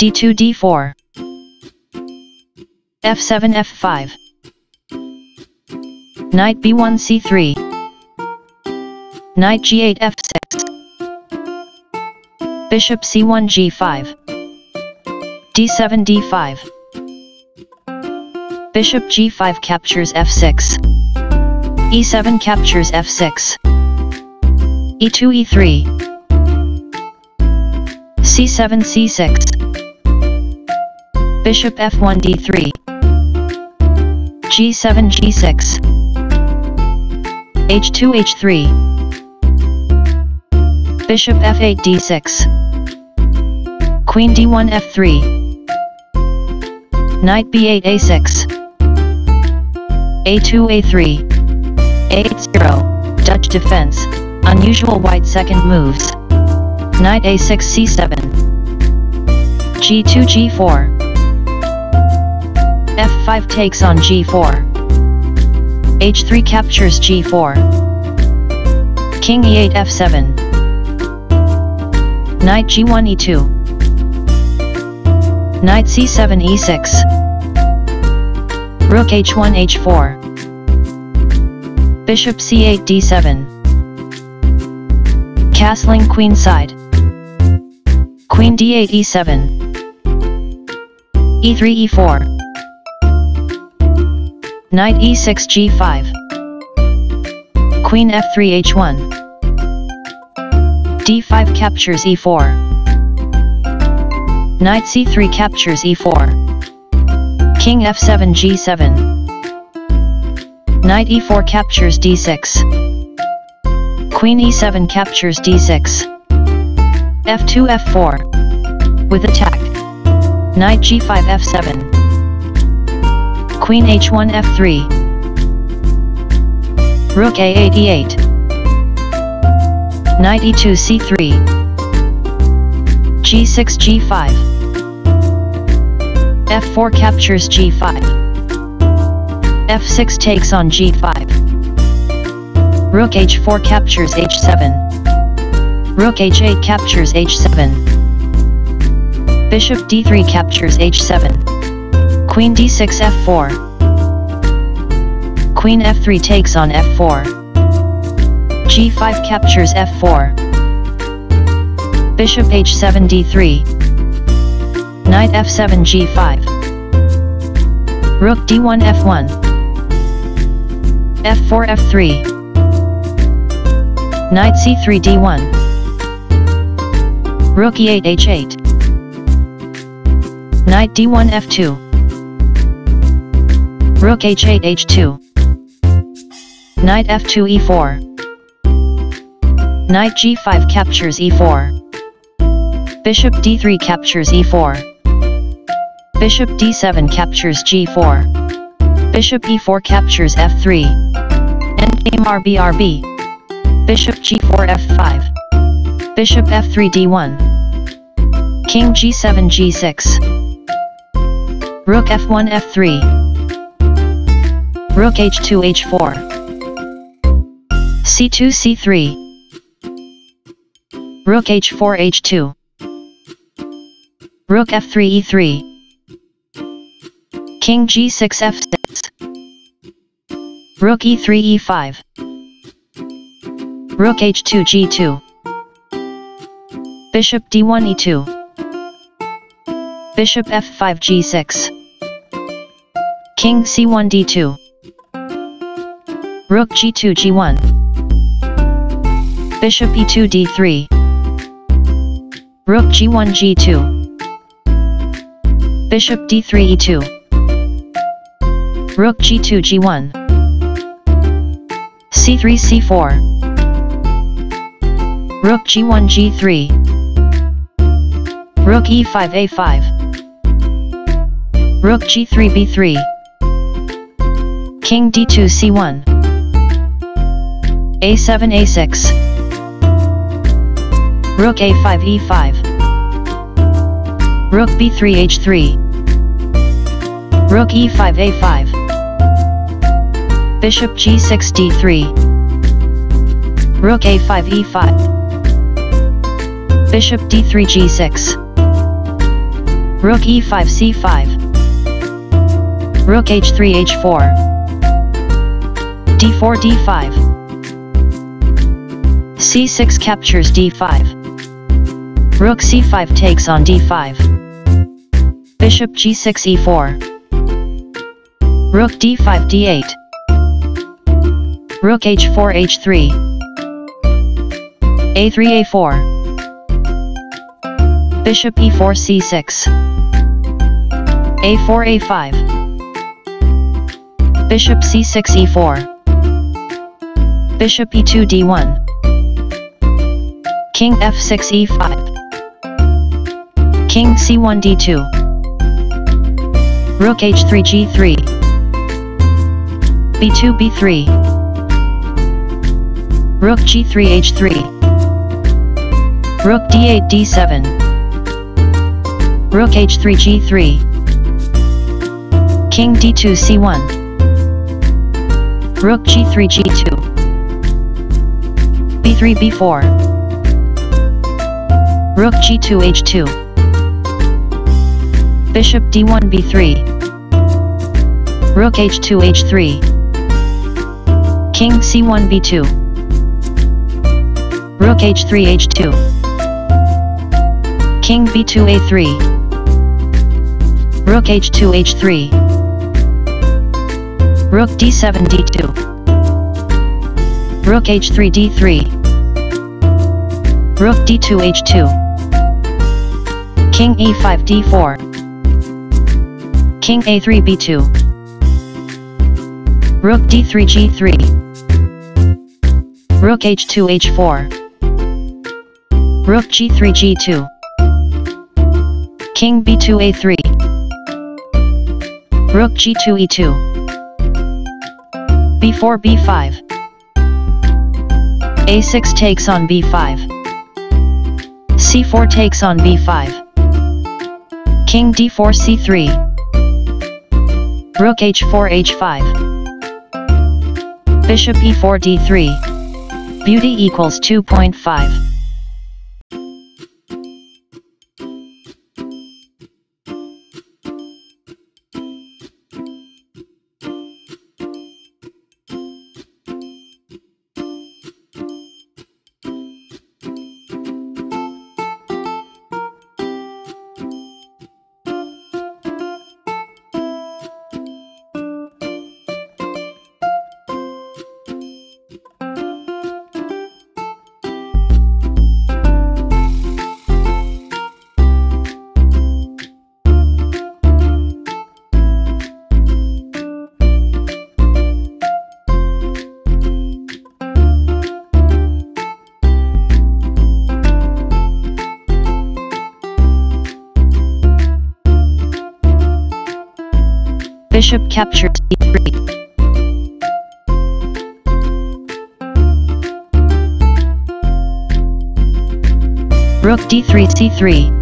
d2 d4 f7 f5 knight b1 c3 knight g8 f6 bishop c1 g5 d7 d5 bishop g5 captures f6 e7 captures f6 e2 e3 c7 c6 bishop f1 d3 g7 g6 h2 h3 bishop f8 d6 queen d1 f3 knight b8 a6 a2 a3 a0 Dutch defense. Unusual white second moves. Knight a6 c7 g2 g4 f5 takes on g4 h3 captures g4 king e8 f7 knight g1 e2 knight c7 e6 rook h1 h4 bishop c8 d7 castling queen side queen d8 e7 e3 e4 knight e6 g5 queen f3 h1 d5 captures e4 knight c3 captures e4 king f7 g7 knight e4 captures d6 queen e7 captures d6 f2 f4 with attack knight g5 f7 queen h1 f3 rook a8 e8 knight e2 c3 g6 g5 f4 captures g5 f6 takes on g5 rook h4 captures h7 rook h8 captures h7 bishop d3 captures h7 queen d6 f4 queen f3 takes on f4 g5 captures f4 bishop h7 d3 knight f7 g5 rook d1 f1 f4 f3 knight c3 d1 rook e8 h8 knight d1 f2 rook h8 h2 knight f2 e4 knight g5 captures e4 bishop d3 captures e4 bishop d7 captures g4 bishop e4 captures f3 endgame rbrb bishop g4 f5 bishop f3 d1 king g7 g6 rook f1 f3 rook h2 h4 c2 c3 rook h4 h2 rook f3 e3 king g6 f6 rook e3 e5 rook h2 g2 bishop d1 e2 bishop f5 g6 king c1 d2 rook g2 g1 bishop e2 d3 rook g1 g2 bishop d3 e2 rook g2 g1 c3 c4 rook g1 g3 rook e5 a5 rook g3 b3 king d2 c1 a7 a6 rook a5 e5 rook b3 h3 rook e5 a5 bishop g6 d3 rook a5 e5 bishop d3 g6 Rook e5 c5. Rook h3 h4. d4 d5. c6 captures d5. Rook c5 takes on d5. Bishop g6 e4. Rook d5 d8. Rook h4 h3. a3 a4. Bishop e4 c6. a4 a5. Bishop c6 e4. Bishop e2 d1. King f6 e5. King c1 d2. Rook h3 g3. b2 b3. Rook g3 h3. Rook d8 d7. Rook h3 g3. King d2 c1. Rook g3 g2. b3 b4. Rook g2 h2. Bishop d1 b3. Rook h2 h3. King c1 b2. Rook h3 h2. King b2 a3. Rook h2 h3. Rook d7 d2. Rook h3 d3. Rook d2 h2. King e5 d4. King a3 b2. Rook d3 g3. Rook h2 h4. Rook g3 g2. King b2 a3. Rook g2 e2. b4 b5. a6 takes on b5. c4 takes on b5. King d4 c3. Rook h4 h5. Bishop e4 d3. Beauty equals 2.5. Bishop captures d3. Rook d3 c3.